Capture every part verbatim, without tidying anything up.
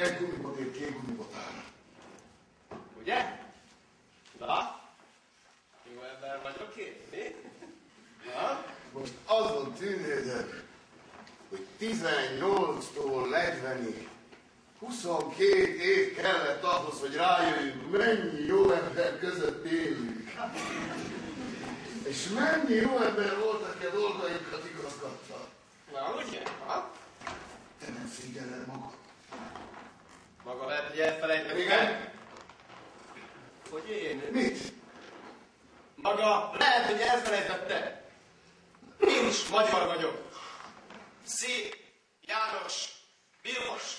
egy gumibotért két gumibotán. Ugye? Na? Jó ember vagyok én, mi? Na? Most azon tűnődök, hogy tizennyolctól negyvenig huszonkét év kellett ahhoz, hogy rájöjjünk, mennyi jó ember között élünk. És mennyi jó ember voltak, aki a dolgainkat igazgatta. Na, ugye? Ha? Te nem szégyelled magad? Maga lehet, hogy elfelejtem. Igen? Hogy én? Mit? Maga lehet, hogy elfelejtette. Én is magyar vagyok. Szép, János, Biros.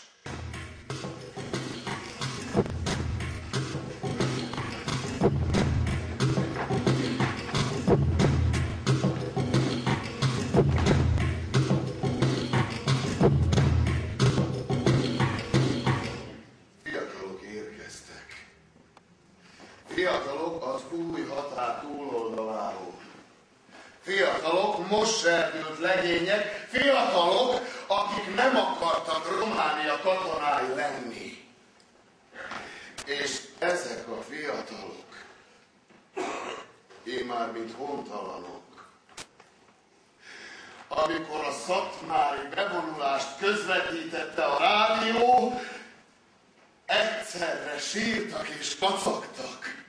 Fiatalok az új határ túloldaláról. Fiatalok most serdült legények, fiatalok, akik nem akartak Románia katonái lenni. És ezek a fiatalok, én már mint hontalanok, amikor a szatmári bevonulást közvetítette a rádió, egyszerre sírtak és kacagtak.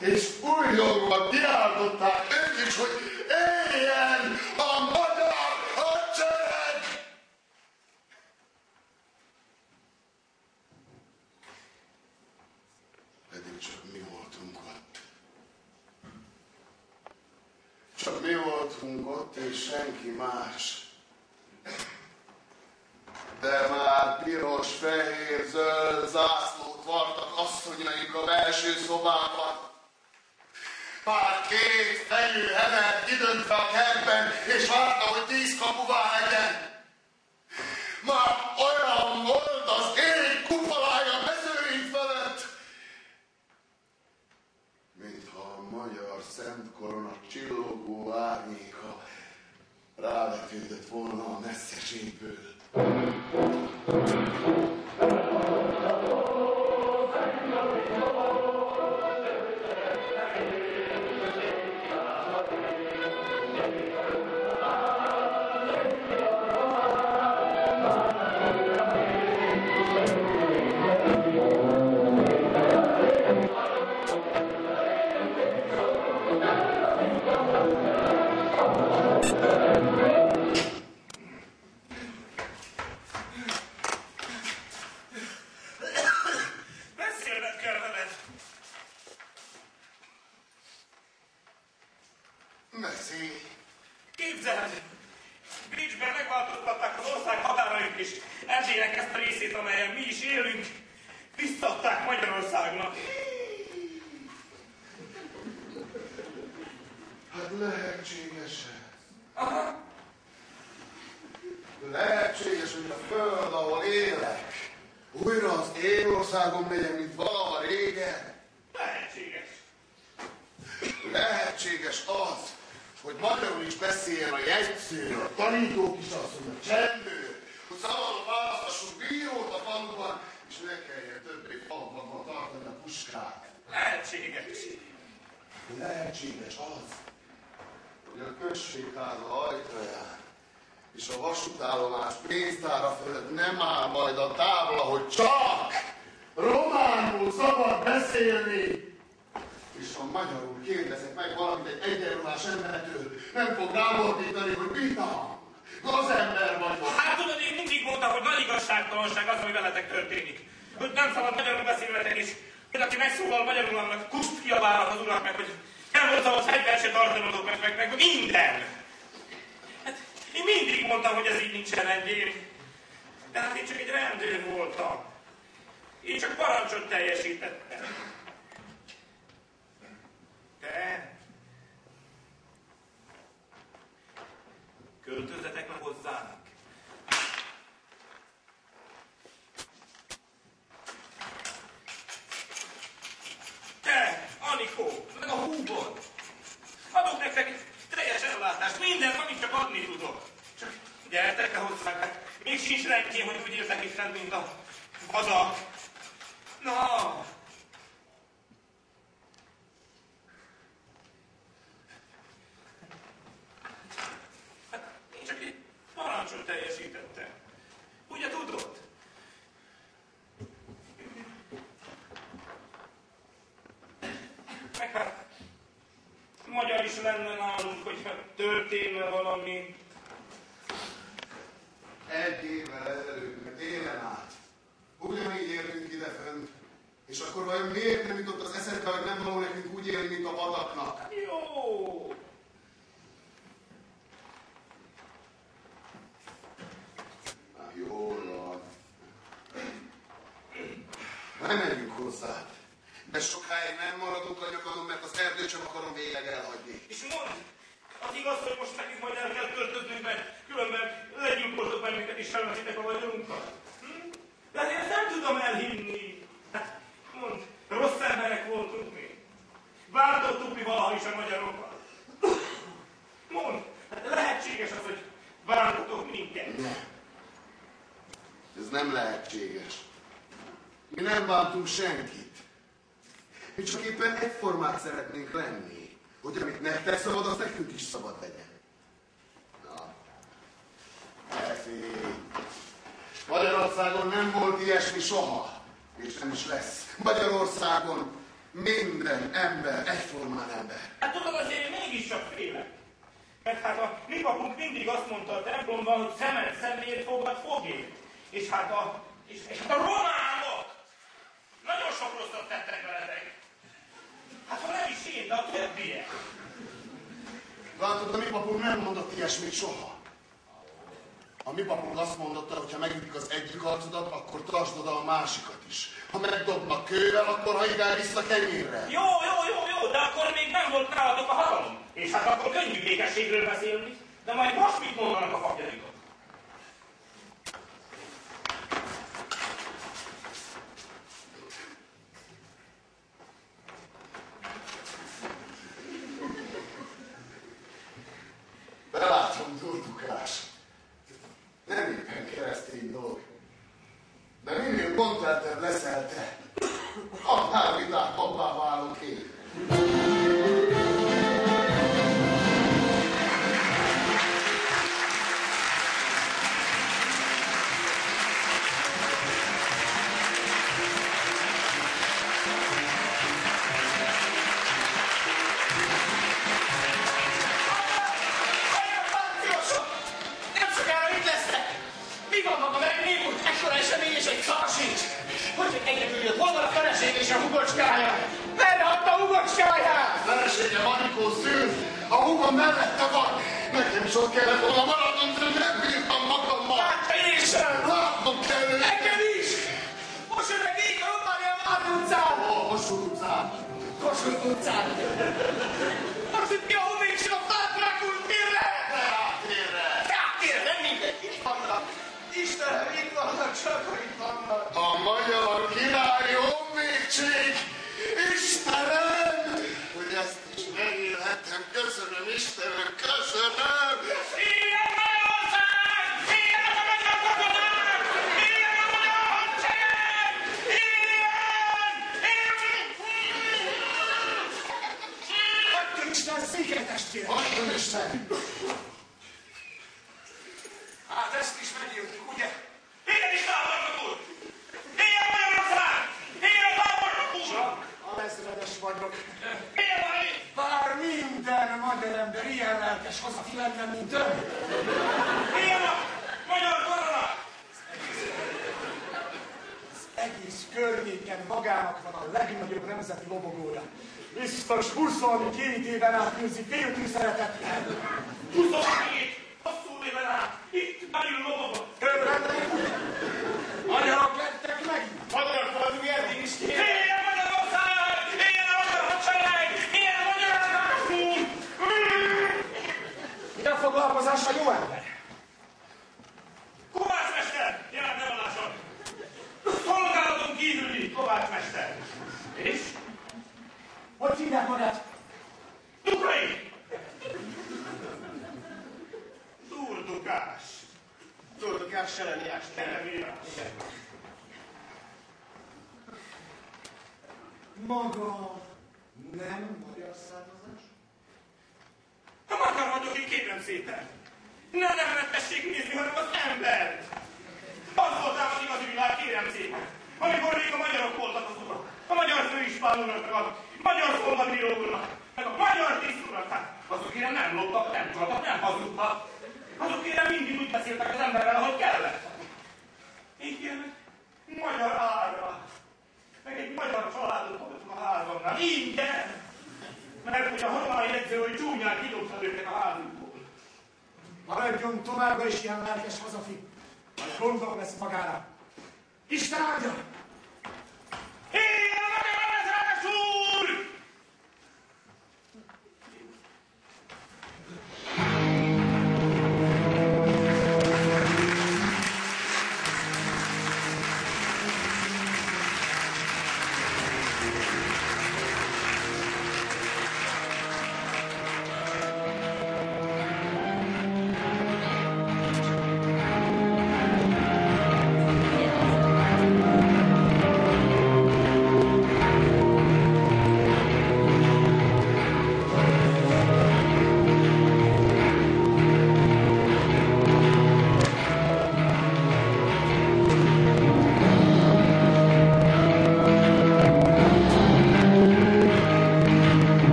És újjongva kiáltották ők is, hogy éljen a magyar hadsereg! Pedig csak mi voltunk ott. Csak mi voltunk ott, és senki más. De már piros, fehér, zöld zászlót vartak asszonyaink a belső szobában. Pár két fejű hevert kidöntve a kertben, és várta, hogy tíz kapuvá legyen. Már olyan volt az ég kupolája mezőink felett, mintha a magyar szent korona csillogó árnyéka rávetődött volna a messzeségből. még sincs rendjén, hogy úgy érzek itt fenn, mint a vadak. Na! Hát én csak egy parancsot teljesítettem. Ugye tudod? Meg hát magyar is lenne nálunk, hogyha történne valami. Egy évvel ezelőtt, meg éven át. Ugyanígy értünk ide fönn. És akkor vajon miért nem jutott az eszedbe, hogy nem való nekünk úgy élni, mint a vadaknak? Jó! Na jól van. Nem menjünk hozzá. De sokáig nem maradunk a nyakadon, mert az erdőt sem akarom végleg elhagyni. És mondd! Az igaz, hogy most nekünk majd el kell költöznünk, mert különben legyilkoltok bennünket és felmeszitek a vagyonunkat. Hm? De én ezt nem tudom elhinni. Hát, mondd, rossz emberek voltunk mi. Váltottuk mi valaha is a magyarokat. Mondd, hát lehetséges az, hogy váltotok minket. Ez nem lehetséges. Mi nem bántunk senkit. Mi csak éppen egyformát szeretnénk lenni. Hogy amit nektek szabad, az nekünk is szabad legyen. Na. Elfény. Magyarországon nem volt ilyesmi soha. És nem is lesz. Magyarországon minden ember egyformán ember. Hát tudod, azért én mégiscsak félek. Mert hát a mi papunk mindig azt mondta a templomban, hogy szemed szemért fogad fogél. És hát a, és, és hát a románok nagyon sok rosszat tettek veletek. Hát ha nem is én, de a többiek. Látod, a mi papunk nem mondott ilyesmit soha. A mi papunk azt mondotta, hogy ha megütik az egyik arcodat, akkor tartsd oda a másikat is. Ha megdobnak kővel, akkor hajigál vissza kenyérre. Jó, jó, jó, jó, de akkor még nem volt nálatok a hatalom. És hát akkor könnyű békességről beszélni. De majd most mit mondanak a papjaikat? Belátom, durdukás. Nem éppen keresztény dolog. De minél konteltebb leszel te, annál világabbá válok én. Hogy egyedül, hol van a feleség és a hugocskája? Merre hagyta a hugocskáját? A feleségem Anikó szűrt, a hugom mellette van. Nekem is ott kellett volna maradnom, de nem bírtam magammal. Hát te én sem! Látnom kellett! Nekem is! Most jönnek végig a Románia Várdi utcán! A Kossuth utcán! Kossuth utcán! Most itt ki a Humék és a Fátrákul térre! Térre! Térre, nem mindenki vannak! Istenem, itt vannak, csak itt vannak! A magyar király honvédség! Istenem! Hogy ezt is megélhetem, köszönöm Istenem, köszönöm! Éljen Magyarország! Éljen a magyar katonák! Éljen a magyar hadsereg! Éljen! Éljen! Adjon Isten széket, testvérek! Adjon Isten! Hát ezt is megéltük, ugye? Éljen is tábornok úr! Éljen Magyarország! Éljen tábornok úr! Csak a ezredes vagyok. Éljen már én! Bár minden magyar ember ilyen lelkes hazafi lenne, mint ön. Éljen a magyar koronák! Az egész környéken magának van a legnagyobb nemzeti lobogója. Biztos huszonkét éven át műzi féltű szeretetlen. huszonkét! Hosszú éven át! Itt belül lobogó! Magyarok lettek megint! Magyarok vagyunk eddig is! Éljen Magyarország! Éljen a magyar hadsereg! Éljen a magyar államfúr! Milyen foglalkozás a jó ember? Kovácsmester! Jelent nevalláson! Szolgálaton kívüli kovácsmester! És? Hogy hívják magát? Dukrai! Durdukás! Durdukás se lenni maga nem magyar származás? A maga vagyok én, kérem szépen! Ne nevetessék nézni, hanem az embert! Az voltál az igazi világ, kérem szépen! Amikor még a magyarok voltak az urak, a magyar főispán uraknak, a magyar szolgabíró urak, meg a magyar tiszt urak, hát azokére nem loptak, nem csaltak, nem hazudtak. Azokére mindig úgy beszéltek az emberrel, ahogy kellett. Igen, magyar árra, meg egy magyar családot adott a házamnál, ingyen! Mert ugye honnan a jegyző, hogy csúnyán kidobta őket a házukból. Maradjon továbbra is ilyen lelkes hazafi, vagy gondol lesz magára. Isten áldja! Éljen a Kemenes úr!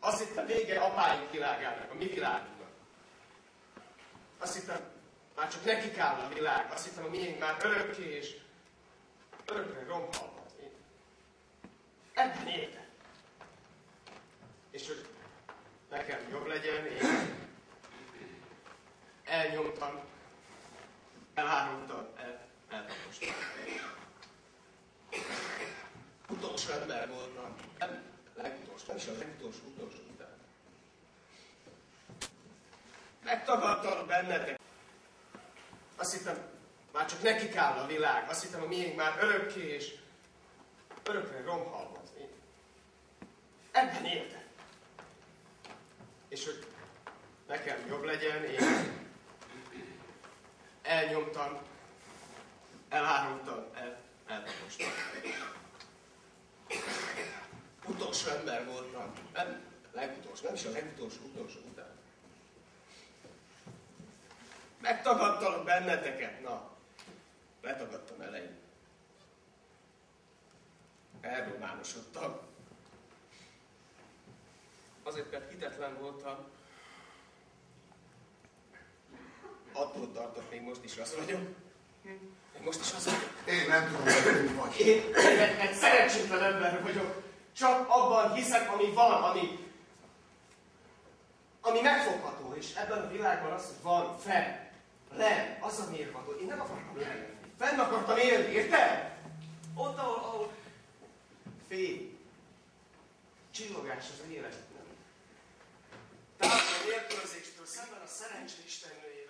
Azt hittem vége apáink világának, a mi világunknak. Azt hittem, már csak nekik áll a világ, azt hittem a miénk már örökké és örökre romhalva. Ebben éltem. És hogy nekem jobb legyen, én elnyomtam, elárultam, el, eltapostam. Utolsó ember voltam. Legutolsó, és a legutolsó utolsó után. Megtagadtam bennetek. Azt hittem, már csak nekik áll a világ. Azt hittem, a miénk már örökké és örökre romhalva. Ebben éltem. És hogy nekem jobb legyen, én elnyomtam, elárultam, el, eltapostam. Utolsó ember voltam, nem legutolsó, nem is a legutolsó utolsó után. Megtagadtalak benneteket, na, letagadtam elején. Elrománosodtam. Azért, mert hitetlen voltam. Attól tartok, még most is az vagyok. Én most is az vagyok. Én nem tudom, hogy mi vagy. Én egy, egy szerencsétlen ember vagyok. Csak abban hiszek, ami van, ami, ami megfogható, és ebben a világban az, hogy van, fenn, lenn, az a mérvadó. Én nem akartam lenni. Fenn akartam élni, érted? Ott, ahol, ahol fény, csillogás az élet. Távol a nélkülözéstől, szemben a szerencse istennője.